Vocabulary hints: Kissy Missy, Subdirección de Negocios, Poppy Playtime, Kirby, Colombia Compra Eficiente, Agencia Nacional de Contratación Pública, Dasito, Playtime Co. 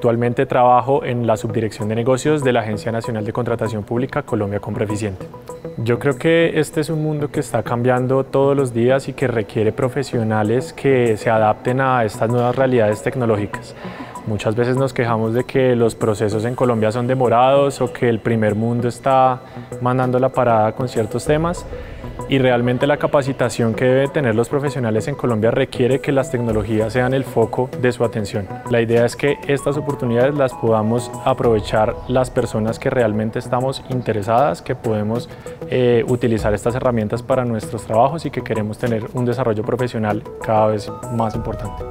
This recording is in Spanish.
Actualmente trabajo en la Subdirección de Negocios de la Agencia Nacional de Contratación Pública, Colombia Compra Eficiente. Yo creo que este es un mundo que está cambiando todos los días y que requiere profesionales que se adapten a estas nuevas realidades tecnológicas. Muchas veces nos quejamos de que los procesos en Colombia son demorados o que el primer mundo está mandando la parada con ciertos temas, y realmente la capacitación que deben tener los profesionales en Colombia requiere que las tecnologías sean el foco de su atención. La idea es que estas oportunidades las podamos aprovechar las personas que realmente estamos interesadas, que podemos utilizar estas herramientas para nuestros trabajos y que queremos tener un desarrollo profesional cada vez más importante.